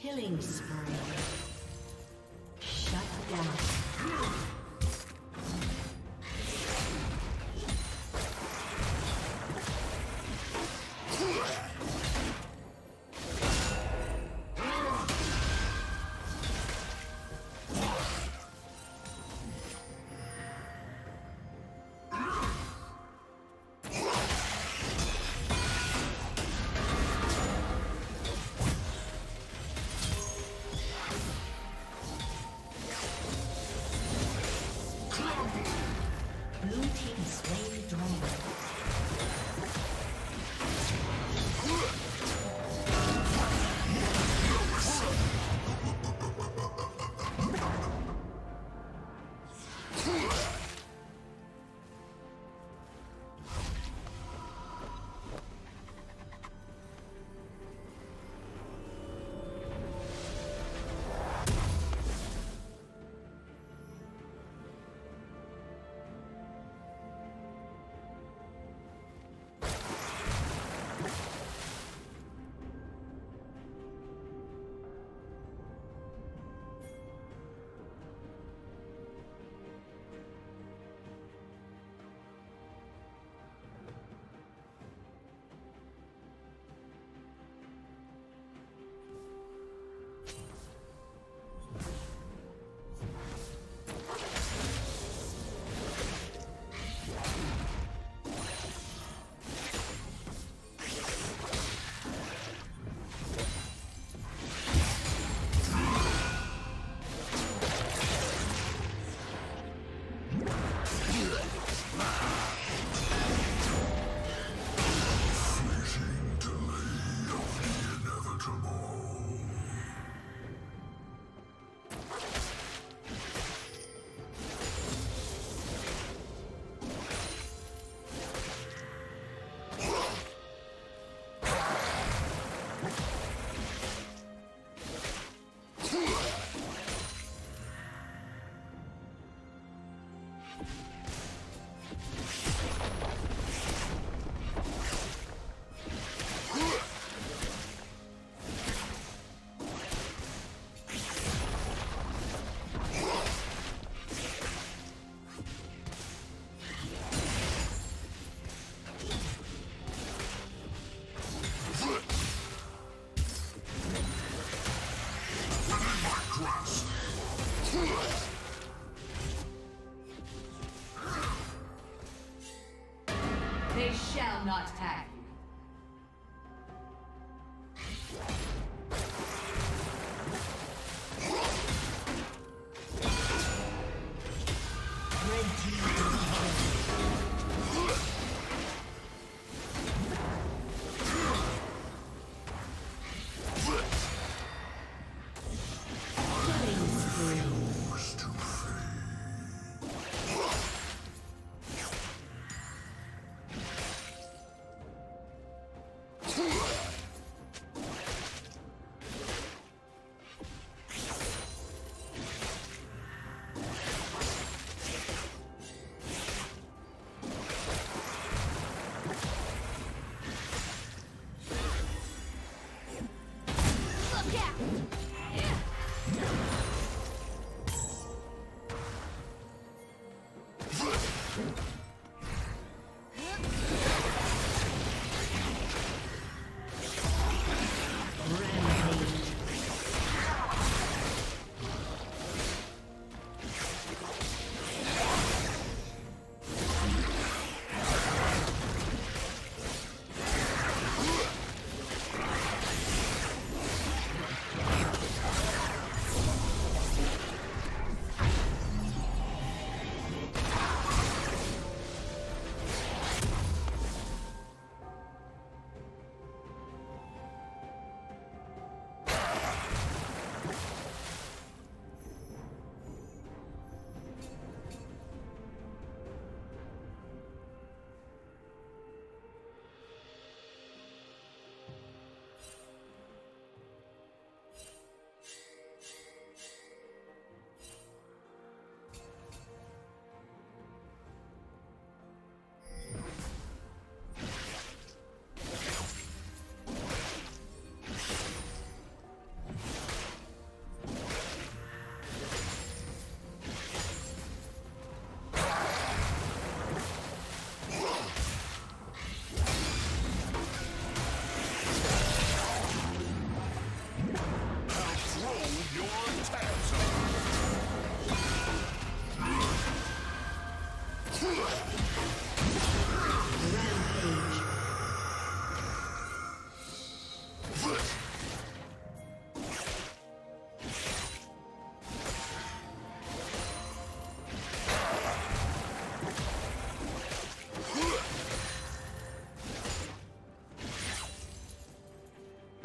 Killing spree. Not tag.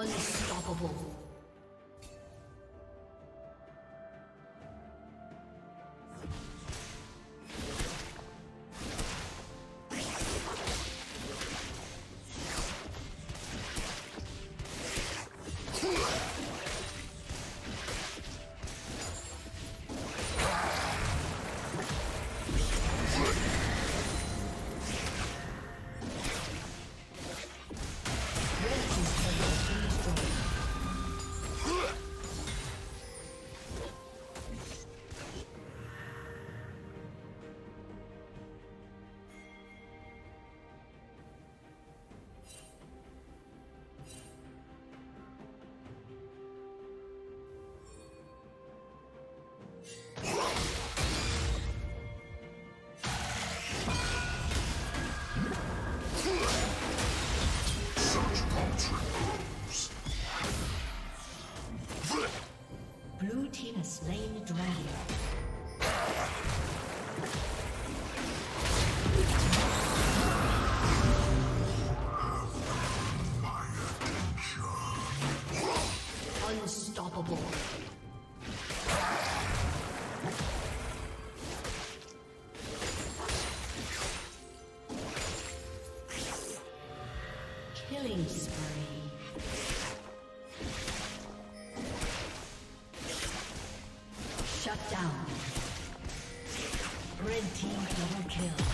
Unstoppable. Slain the dragon. Shut down. Red team double kill.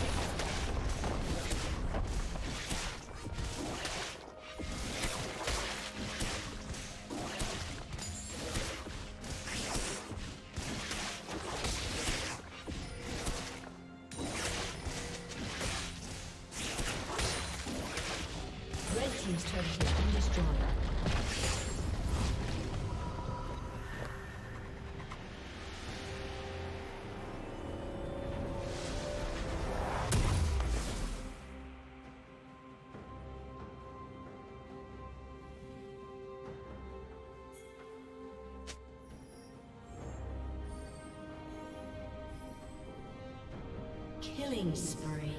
Killing spree.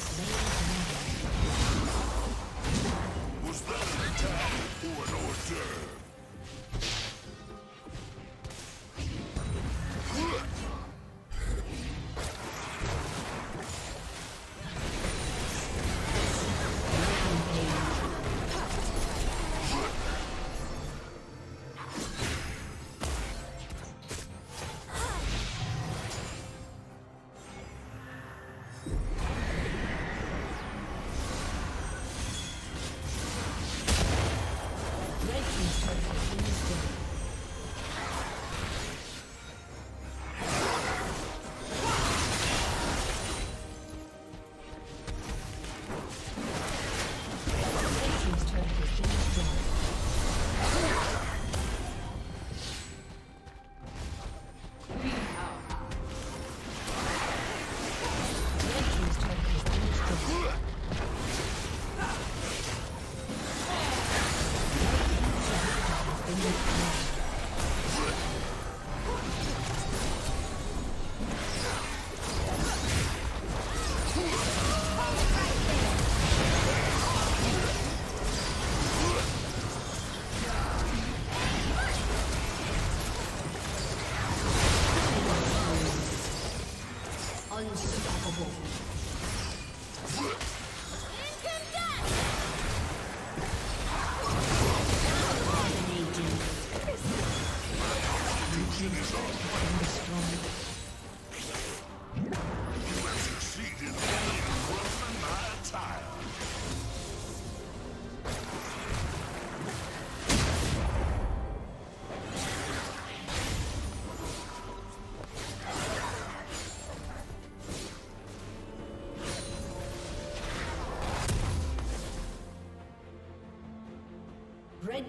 Was that an attack or an order? Red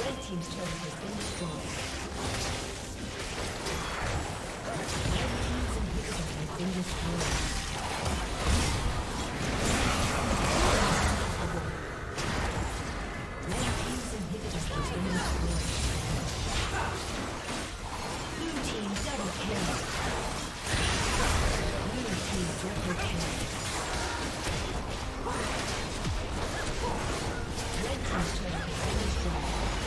Red team's inhibitor has been destroyed. First blood is